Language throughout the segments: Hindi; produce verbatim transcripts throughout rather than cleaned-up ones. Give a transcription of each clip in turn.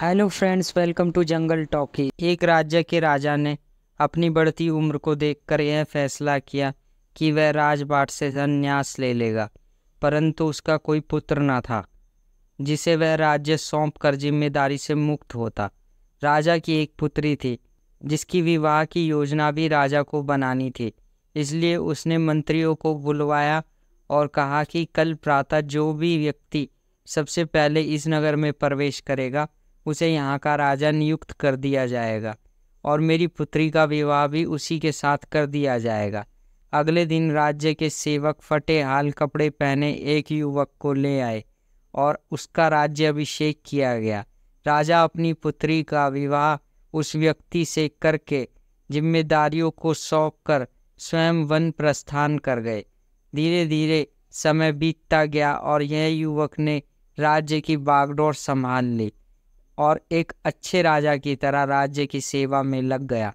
Hello friends, welcome to jungle talkie. एक राज्य के राजा ने अपनी बढ़ती उम्र को देखकर यह फैसला किया कि वह राजपाट से संन्यास ले लेगा, परंतु उसका कोई पुत्र न था जिसे वह राज्य सौंप कर जिम्मेदारी से मुक्त होता। राजा की एक पुत्री थी जिसकी विवाह की योजना भी राजा को बनानी थी, इसलिए उसने मंत्रियों को बुलवाया और कहा कि कल प्रातः जो भी व्यक्ति सबसे पहले इस नगर में प्रवेश करेगा उसे यहाँ का राजा नियुक्त कर दिया जाएगा और मेरी पुत्री का विवाह भी उसी के साथ कर दिया जाएगा। अगले दिन राज्य के सेवक फटे हाल कपड़े पहने एक युवक को ले आए और उसका राज्य अभिषेक किया गया। राजा अपनी पुत्री का विवाह उस व्यक्ति से करके जिम्मेदारियों को सौंप कर स्वयं वन प्रस्थान कर गए। धीरे धीरे समय बीतता गया और यह युवक ने राज्य की बागडोर संभाल ली और एक अच्छे राजा की तरह राज्य की सेवा में लग गया।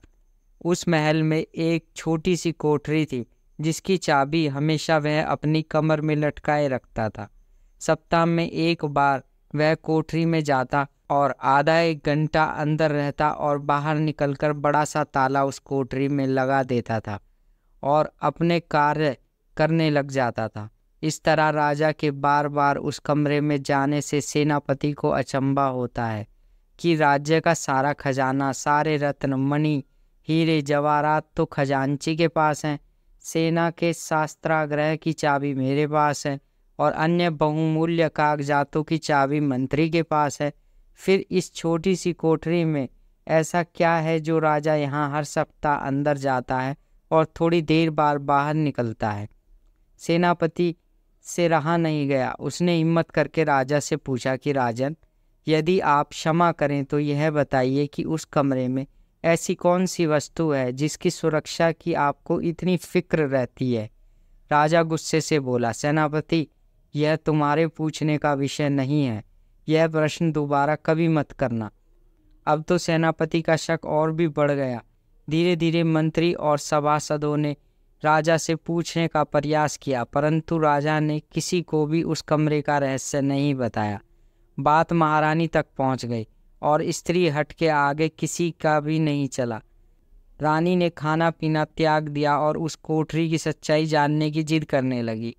उस महल में एक छोटी सी कोठरी थी जिसकी चाबी हमेशा वह अपनी कमर में लटकाए रखता था। सप्ताह में एक बार वह कोठरी में जाता और आधा एक घंटा अंदर रहता और बाहर निकलकर बड़ा सा ताला उस कोठरी में लगा देता था और अपने कार्य करने लग जाता था। इस तरह राजा के बार बार उस कमरे में जाने से सेनापति को अचंभा होता है कि राज्य का सारा खजाना, सारे रत्न, मणि, हीरे, जवाहरात तो खजांची के पास हैं, सेना के शास्त्राग्रह की चाबी मेरे पास है और अन्य बहुमूल्य कागजातों की चाबी मंत्री के पास है। फिर इस छोटी सी कोठरी में ऐसा क्या है जो राजा यहाँ हर सप्ताह अंदर जाता है और थोड़ी देर बाद बाहर निकलता है? सेनापति से रहा नहीं गया, उसने हिम्मत करके राजा से पूछा कि राजन, यदि आप क्षमा करें तो यह बताइए कि उस कमरे में ऐसी कौन सी वस्तु है जिसकी सुरक्षा की आपको इतनी फिक्र रहती है? राजा गुस्से से बोला, सेनापति, यह तुम्हारे पूछने का विषय नहीं है, यह प्रश्न दोबारा कभी मत करना। अब तो सेनापति का शक और भी बढ़ गया। धीरे धीरे मंत्री और सभासदों ने राजा से पूछने का प्रयास किया, परंतु राजा ने किसी को भी उस कमरे का रहस्य नहीं बताया। बात महारानी तक पहुंच गई और स्त्री हट के आगे किसी का भी नहीं चला। रानी ने खाना पीना त्याग दिया और उस कोठरी की सच्चाई जानने की जिद करने लगी।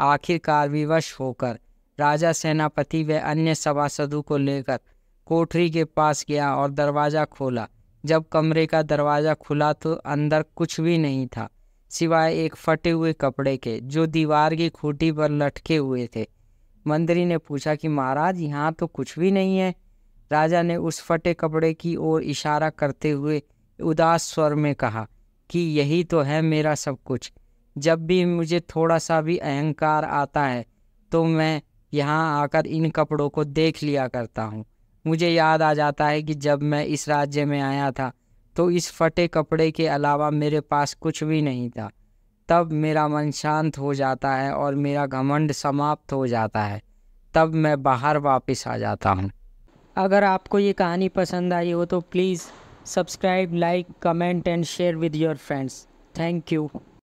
आखिरकार विवश होकर राजा, सेनापति व अन्य सभासदों को लेकर कोठरी के पास गया और दरवाज़ा खोला। जब कमरे का दरवाज़ा खुला तो अंदर कुछ भी नहीं था सिवाय एक फटे हुए कपड़े के जो दीवार की खूंटी पर लटके हुए थे। मंत्री ने पूछा कि महाराज, यहाँ तो कुछ भी नहीं है। राजा ने उस फटे कपड़े की ओर इशारा करते हुए उदास स्वर में कहा कि यही तो है मेरा सब कुछ। जब भी मुझे थोड़ा सा भी अहंकार आता है तो मैं यहाँ आकर इन कपड़ों को देख लिया करता हूँ। मुझे याद आ जाता है कि जब मैं इस राज्य में आया था तो इस फटे कपड़े के अलावा मेरे पास कुछ भी नहीं था। तब मेरा मन शांत हो जाता है और मेरा घमंड समाप्त हो जाता है, तब मैं बाहर वापस आ जाता हूँ। अगर आपको ये कहानी पसंद आई हो तो please subscribe, like, comment and share with your friends. Thank you.